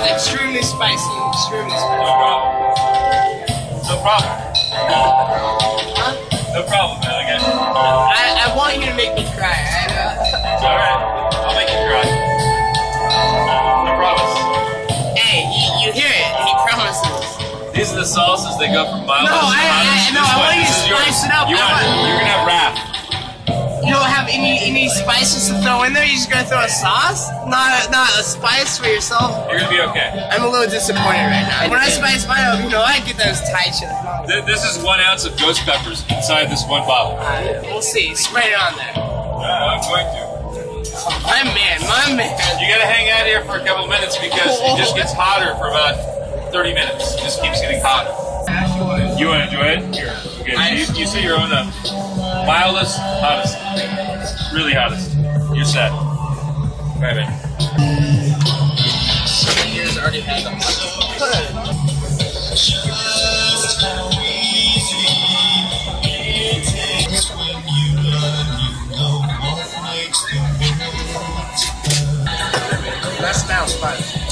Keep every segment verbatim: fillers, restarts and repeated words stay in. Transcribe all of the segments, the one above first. But extremely spicy, extremely spicy. No problem. No problem. Huh? No problem, man. Okay. I, I want you to make me cry. I know. It's alright. I'll make you cry. I promise. Hey, you, you hear it. He promises. These are the sauces that go from Milo's. No, I, I, no, I want you to spice it up. You want, you're going to have wrap. You don't have any any spices to throw in there? You're just gonna throw a sauce? Not a, not a spice for yourself? You're gonna be okay. I'm a little disappointed right now. When I spice mine up, you know, I get those Thai chili. This is one ounce of ghost peppers inside this one bottle. Uh, we'll see. Spray it on there. Uh, I'm going to. My man, my man. You gotta hang out here for a couple minutes because it just gets hotter for about thirty minutes. It just keeps getting hotter. You wanna do it? Here. Okay. You, you see your own up. Mildest, hottest. Really hottest. You're set. Right, man. Years already had them. That's now spice.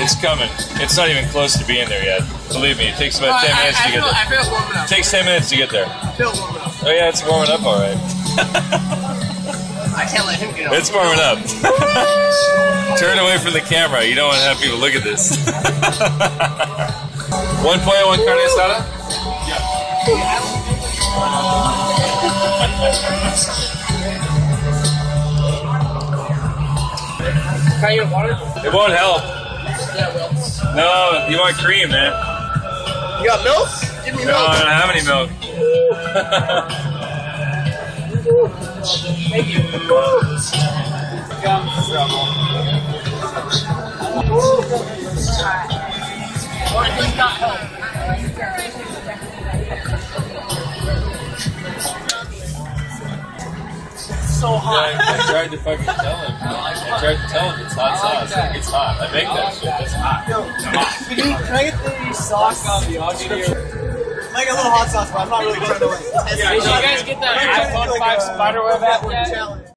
It's coming. It's not even close to being there yet. Believe me, it takes about uh, ten I, minutes I to feel, get there. I feel warming up. It takes ten minutes to get there. I feel warming up. Oh yeah, it's warming up all right. I can't let him get up. It's warming up. Turn away from the camera. You don't want to have people look at this. One pollo, one carne asada? Yeah. Can I get water? It won't help. Yeah, it will. No, you want cream, man. You got milk? Give me milk. No, I don't have any milk. Thank you. So hot. Yeah, I, I tried to fucking tell him. I tried to tell him it's hot sauce. It's hot. I make that shit. It's hot. Can I get the sauce on the audio? Like a little hot sauce, but I'm not really trying to like test it. Did you guys get that iPhone five Spiderweb app yet?